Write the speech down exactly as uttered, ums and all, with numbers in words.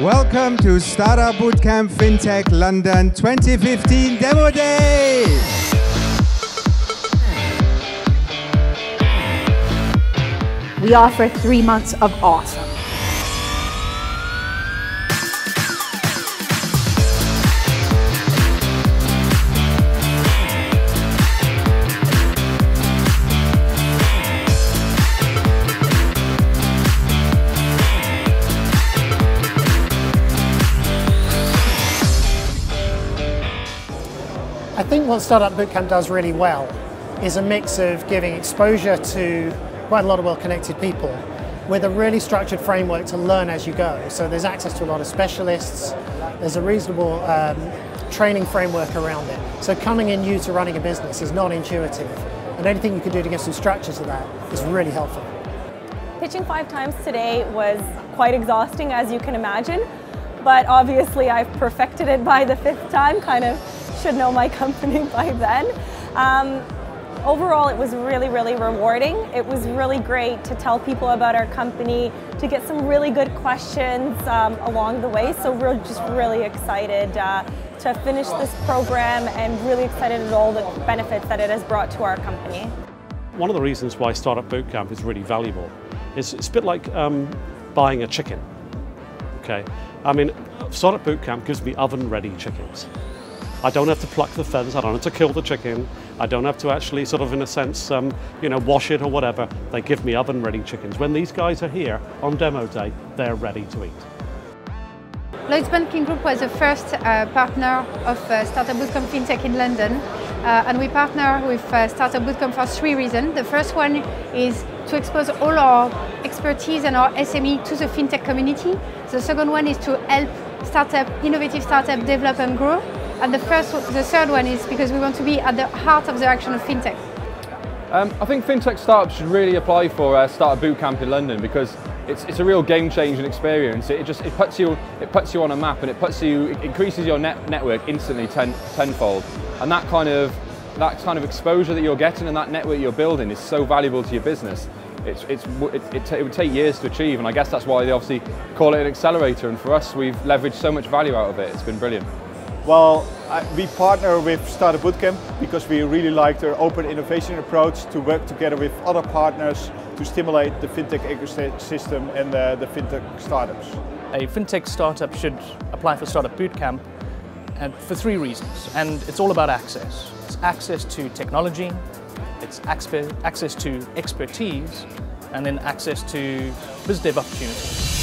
Welcome to Startup Bootcamp FinTech London twenty fifteen Demo Day! We offer three months of awesome. I think what Startup Bootcamp does really well is a mix of giving exposure to quite a lot of well-connected people with a really structured framework to learn as you go. So there's access to a lot of specialists, there's a reasonable um, training framework around it. So coming in new to running a business is not intuitive, and anything you can do to give some structure to that is really helpful. Pitching five times today was quite exhausting, as you can imagine, but obviously I've perfected it by the fifth time, kind of. Should know my company by then. Um, overall, it was really, really rewarding. It was really great to tell people about our company, to get some really good questions um, along the way. So we're just really excited uh, to finish this program and really excited at all the benefits that it has brought to our company. One of the reasons why Startup Bootcamp is really valuable is it's a bit like um, buying a chicken, okay? I mean, Startup Bootcamp gives me oven-ready chickens. I don't have to pluck the feathers, I don't have to kill the chicken, I don't have to actually sort of, in a sense, um, you know, wash it or whatever. They give me oven-ready chickens. When these guys are here on demo day, they're ready to eat. Lloyd's Banking Group was the first uh, partner of uh, Startup Bootcamp FinTech in London, uh, and we partner with uh, Startup Bootcamp for three reasons. The first one is to expose all our expertise and our S M E to the FinTech community. The second one is to help startup, innovative startup develop and grow. And the, first, the third one is because we want to be at the heart of the action of FinTech. Um, I think FinTech startups should really apply for uh, Startup Bootcamp in London, because it's, it's a real game-changing experience. It, it just it puts, you, it puts you on a map, and it, puts you, it increases your net network instantly ten, tenfold. And that kind, of, that kind of exposure that you're getting and that network you're building is so valuable to your business. It's, it's, it, it, it would take years to achieve, and I guess that's why they obviously call it an accelerator. And for us, we've leveraged so much value out of it. It's been brilliant. Well, we partner with Startup Bootcamp because we really like their open innovation approach to work together with other partners to stimulate the FinTech ecosystem and the, the FinTech startups. A FinTech startup should apply for Startup Bootcamp and for three reasons, and it's all about access. It's access to technology, it's access to expertise, and then access to biz dev opportunities.